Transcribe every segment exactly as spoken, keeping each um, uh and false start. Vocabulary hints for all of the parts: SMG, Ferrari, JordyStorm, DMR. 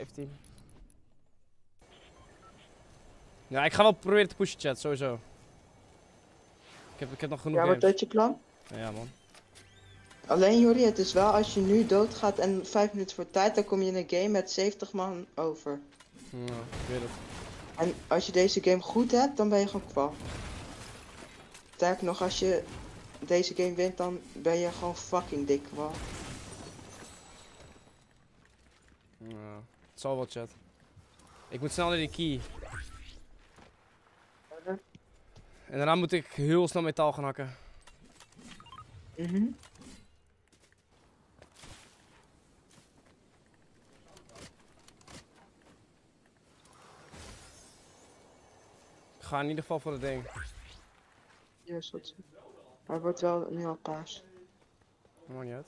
vijftien. Ja, ik ga wel proberen te pushen, chat, sowieso. Ik heb, ik heb nog genoeg games. Ja, maar dat je plan? Ja, man. Alleen, Jordi, het is wel als je nu doodgaat en vijf minuten voor tijd, dan kom je in een game met zeventig man over. Ja, ik weet het. En als je deze game goed hebt, dan ben je gewoon kwal. Sterker nog, als je deze game wint, dan ben je gewoon fucking dik kwal. Ja, het zal wel, chat. Ik moet snel naar de key. En daarna moet ik heel snel metaal gaan hakken. Mhm. Ik ga in ieder geval voor het ding. Ja, yes, dat is goed. Maar het wordt wel nu al paars. Dat maakt niet uit.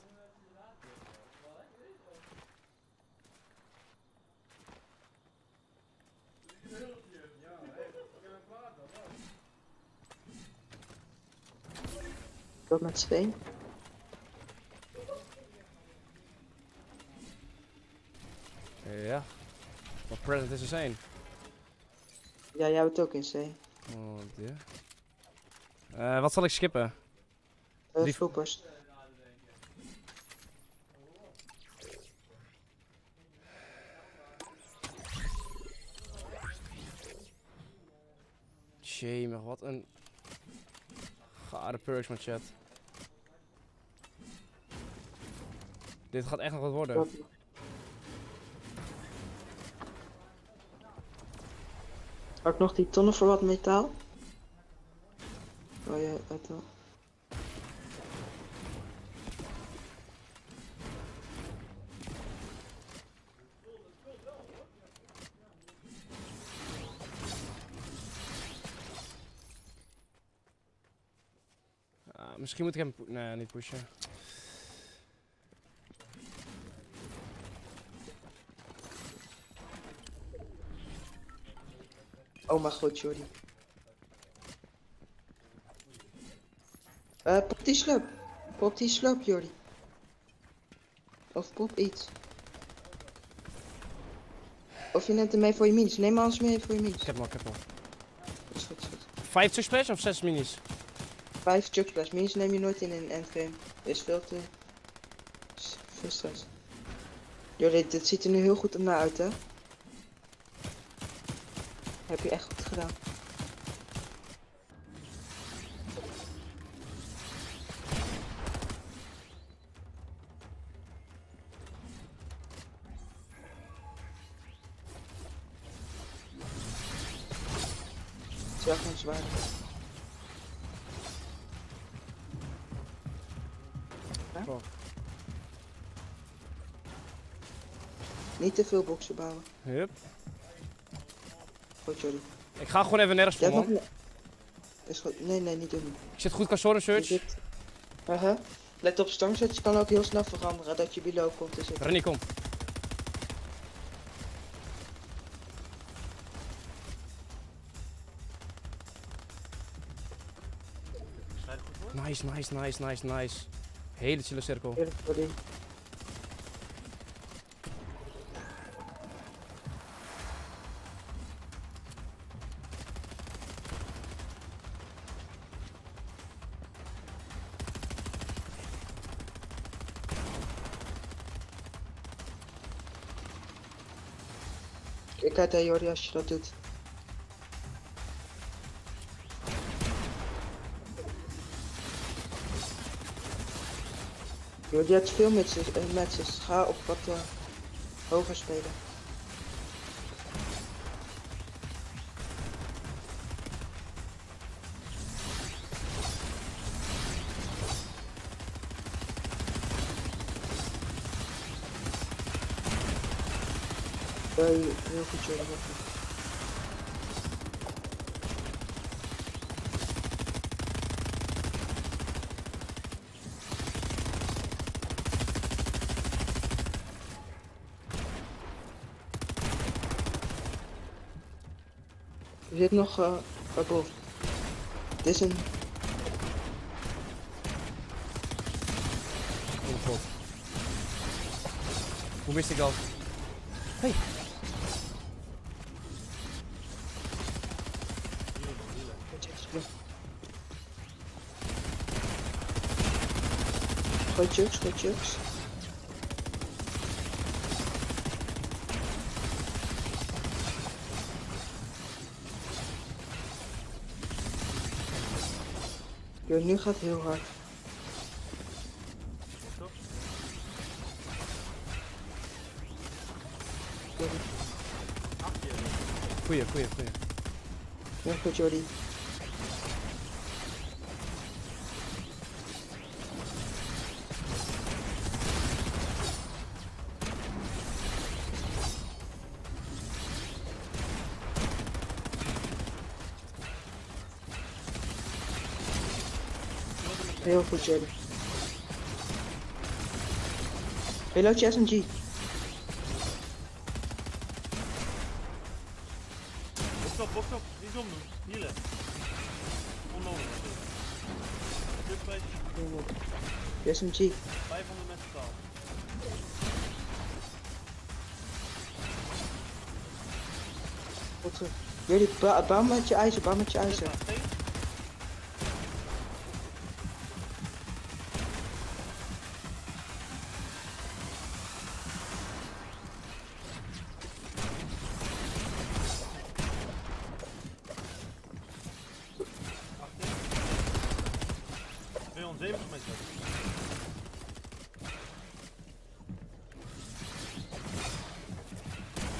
Met steen. Ja. Maar present is er één. Ja, jij houdt ook in C. Oh dear. Uh, wat zal ik skippen? Uh, Die flippers. Jammer, wat een gare perks, man, chat. Dit gaat echt nog wat worden. Had ik nog die tonnen voor wat metaal? Oh ja, dat wel. Ah, misschien moet ik hem... Nee, niet pushen. Oh mijn god, Jordi. Uh, pop die sloop. Pop die sloop, Jordi. Of pop iets. Of je neemt hem mee voor je minis. Neem alles mee voor je minis. Ik heb hem al, ik heb hem al. Dat is goed, is goed. Vijf chucksplash of zes minis? Vijf chucksplash. Minis neem je nooit in een endgame. Is veel te... Is veel stress. Jordi, dit ziet er nu heel goed om naar uit, hè? Heb je echt goed gedaan. Het is wel gewoon zwaar. Ja? Oh. Niet te veel boksen bouwen. Yep. Goed, Jordi. Ik ga gewoon even nergens voor, man. Nog... Is goed. Nee, nee, niet doen. Ik zit goed qua Soren Search. Zit... Uh -huh. Let op, Storm Search kan ook heel snel veranderen dat je below komt te zitten. Rennie, kom. Nice, nice, nice, nice, nice. Hele chille cirkel. Heerlijk, kijk hè, Jordi, als je dat doet. Jordi heeft veel matches, eh, matches. Ga op wat uh, hoger spelen. Heel goed, Jordi. Er zit nog uh, wat boven. Het is een... Oh god. Hoe wist ik dat? Hey! Goed juks, goed juks. Ja, nu gaat het heel hard. Goeie, goeie, goeie. Ja, goed Jordy. Heel goed Jordy. Reloadje S M G. Box op, niet omdoen, healen. Onnodig. Dit bij S M G. vijfhonderd mensen taal. Wat goed. Jullie bouw met je ijzer, bouw met je ijzer.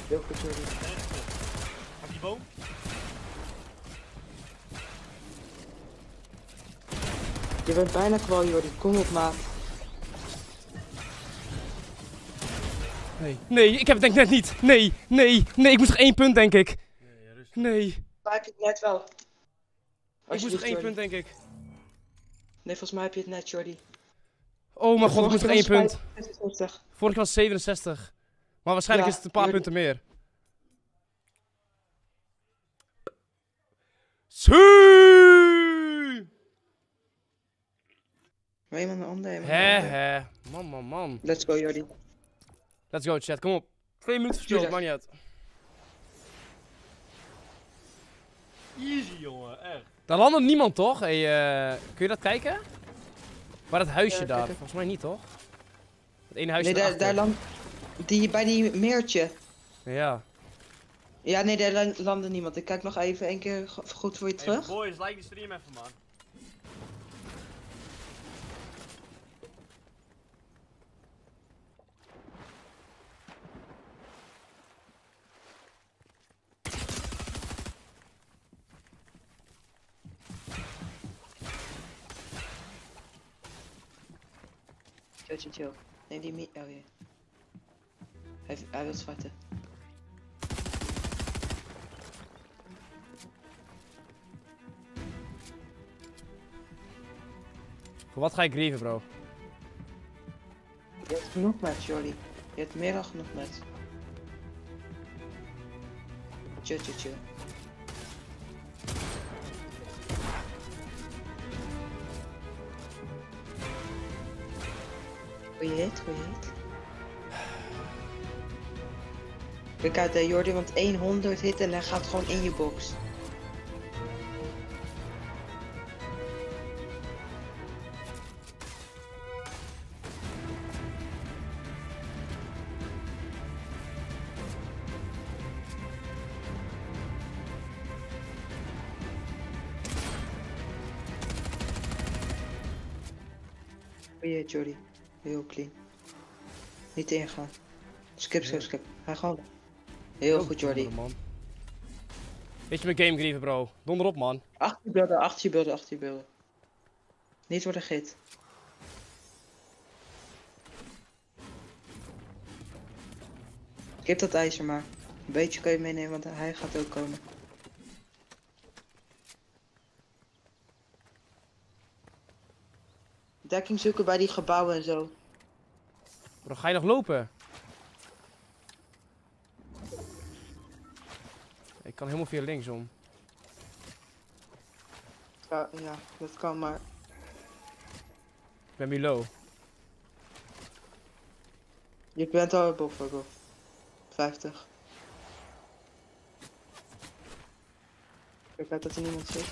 Heel goed Jordy. Pak die boom. Je bent bijna kwal Jordy, kom op maat. Nee, nee, ik heb het denk net niet. Nee, nee, nee, ik moest nog één punt denk ik. Nee, rustig. Nee. Maar ik heb het net wel. Als ik moest nog één Jordy. Punt denk ik. Nee, volgens mij heb je het net Jordy. Oh mijn god, ik moest nog één punt. Vorige was zevenenzestig. Maar waarschijnlijk ja, is het een paar Jordy. Punten meer. Zee! Maar iemand een ander heeft. Hè, hè. Man, man, man. Let's go, Jordy. Let's go, chat. Kom op. Twee minuten verspeeld, maakt niet uit. Easy, jongen. Echt. Daar landde niemand, toch? Hey, uh, kun je dat kijken? Waar dat huisje ja, daar? Kijken. Volgens mij niet, toch? Dat ene huisje nee, daar, daar land. Die, bij die meertje. Ja. Ja, nee, daar landde niemand. Ik kijk nog even een keer goed voor je terug. Hey boys, like die stream even, man. Chill, chill, chill. Neem die meat. Oh, yeah. Hij, hij wil zwarten. Voor wat ga ik grieven, bro? Je hebt genoeg met, Jordy. Je hebt meer dan genoeg met. Chill, chill, chill. Goeie hit, goeie hit. Kijk uit hè Jordy, want honderd hit en hij gaat gewoon in je box. Oh jee, Jordy. Heel clean. Niet ingaan. Skip, skip, skip. Ga gewoon. Heel oh, goed Jordy. Man. Weet je mijn game grieven bro, donder op man. Achter je beelden, achter je beelden, achter je beelden. Niet worden git. Ik heb dat ijzer maar. Een beetje kun je meenemen, want hij gaat ook komen. Dekking zoeken bij die gebouwen en zo. Bro, ga je nog lopen? Ik kan helemaal via linksom. Ja, ja, dat kan maar. Ik ben nu low. Je bent al boven, bro. vijftig. Ik weet dat er niemand zit.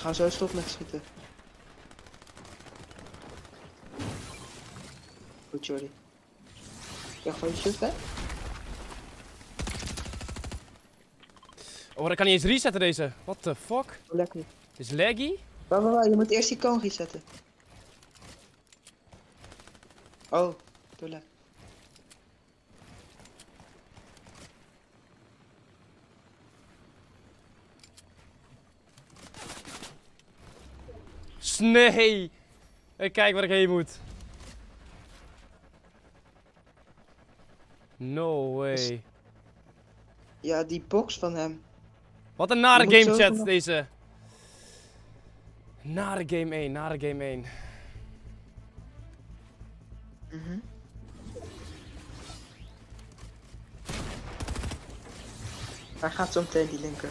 gaan zo stop met schieten. Goed, Jordy. Ja, gewoon je shoot, hè? Oh, dat kan niet eens resetten deze. What the fuck? Oh, lekker. Het is laggy. Wacht, wacht, je moet eerst die cone resetten. Oh, doe lekker. Nee! Ik kijk waar ik heen moet. No way. Ja, die box van hem. Wat een nare game, chat, doen. Deze. Nare game één, nare game één. Mm-hmm. Waar gaat zo meteen die linker?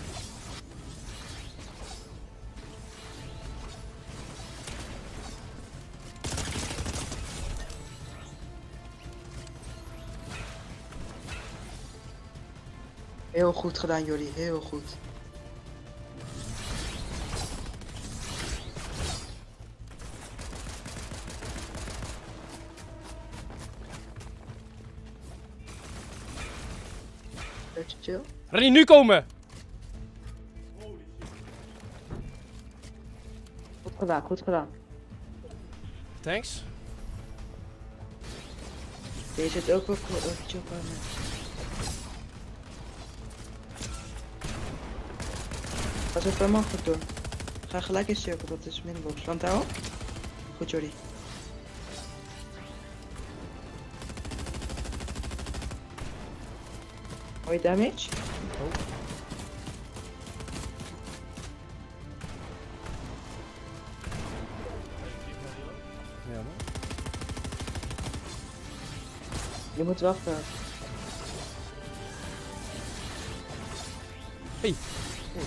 Heel goed gedaan, Jordy, heel goed. Beetje chill. Rennie, nu komen! Goed gedaan, goed gedaan. Thanks. Deze zit ook wel chill bij me. Pas even heel makkelijk door. Ga gelijk in cirkel, dat is minbox. Want daarop? Goed, Jordy. Mooi damage. Oh. Ja, je moet wachten. Hey. Oh,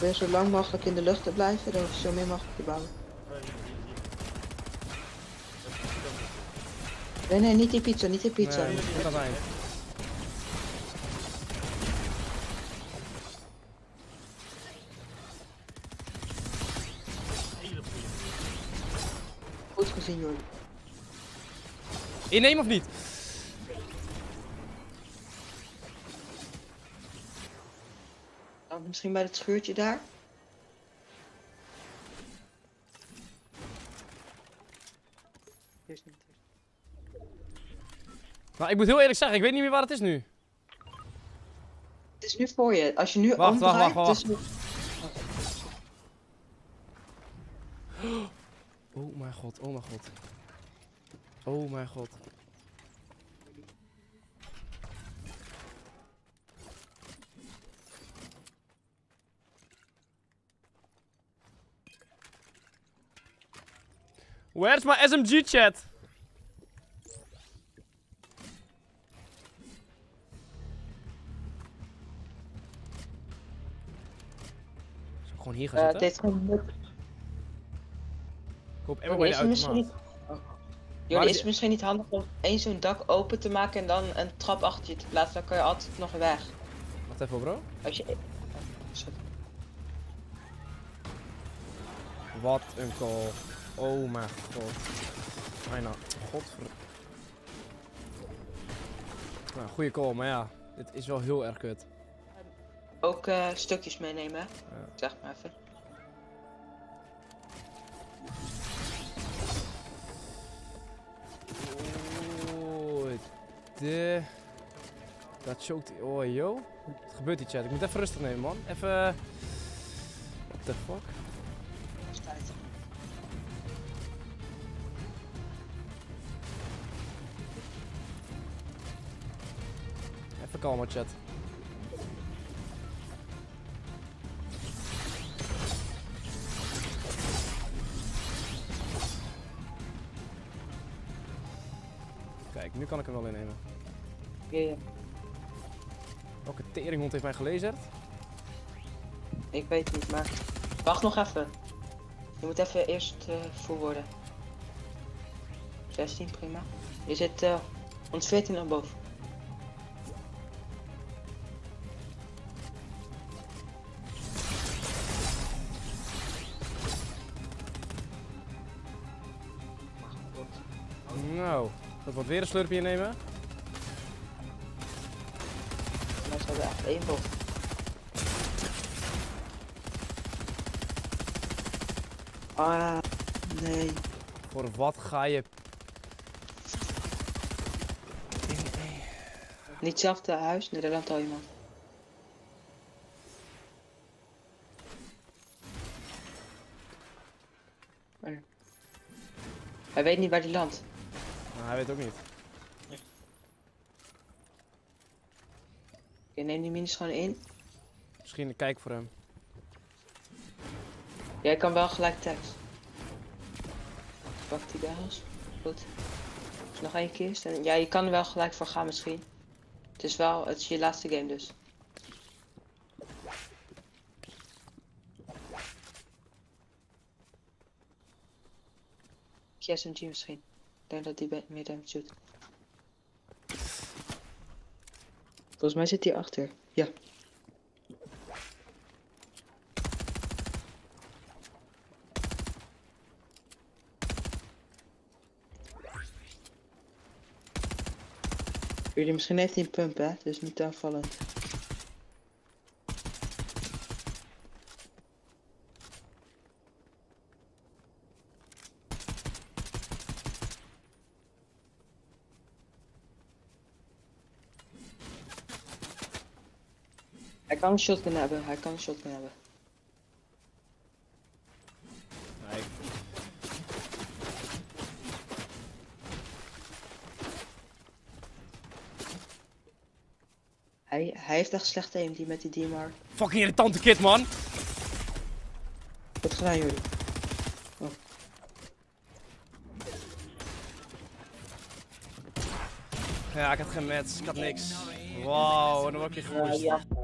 probeer zo lang mogelijk in de lucht te blijven, dan zo min mogelijk te bouwen. Nee, nee, niet die pizza, niet die pizza. Nee, niet dat zijn. Goed gezien, Jordy. Inneem of niet? Misschien bij dat schuurtje daar. Nou, ik moet heel eerlijk zeggen, ik weet niet meer waar het is nu. Het is nu voor je. Als je nu wacht, omdraait, wacht, wacht, wacht. Het is nu... Oh mijn god, oh mijn god. Oh mijn god. Where's my S M G, chat? Zou ik gewoon hier gaan zitten? Dit is gewoon... Ik hoop Emma weer uit te maken. Jullie, is het misschien niet handig om één zo'n dak open te maken en dan een trap achter je te plaatsen? Dan kan je altijd nog weg. Wacht even, bro. Als je... Wat een call. Oh mijn god. Bijna. Godver... Nou, goede call, maar ja. Dit is wel heel erg kut. Ook uh, stukjes meenemen, hè? Ja. Zeg maar even. Oh, de... Dat choked... Oh, yo. Wat gebeurt hier, chat? Ik moet even rustig nemen, man. Even... What the fuck? Kalmer, chat. Kijk, nu kan ik hem wel innemen. Ja, ja. Welke teringhond heeft mij gelezerd? Ik weet het niet, maar... Wacht nog even. Je moet even eerst uh, vol worden. zestien, prima. Je zit uh, ons veertien naar boven. Nou, dat wordt weer een slurpje nemen. Mensen hadden echt één bot. Ah, nee. Voor wat ga je... Nee, nee. Niet hetzelfde huis, Nederland al iemand. Hij weet niet waar die landt. Nou, hij weet ook niet. Nee. Oké, neem die minis gewoon in. Misschien een kijk voor hem. Jij kan wel gelijk thuis. Pak die dames. Goed. Dus nog één keer. En ja, je kan er wel gelijk voor gaan misschien. Het is wel, het is je laatste game dus. S M G misschien. Ik denk dat die meer damage doet. Volgens mij zit hij achter. Ja. Jullie, misschien heeft hij een pump, hè? Dus niet aanvallen. Hij kan een shotgun hebben, hij kan een shotgun hebben. Nee. Hij, hij heeft echt slecht aim, die met die D M R. Fucking irritante kid, man! Wat gedaan jullie? Oh. Ja, ik had geen meds, ik had niks. Wauw, en dan word ik weer gehoord.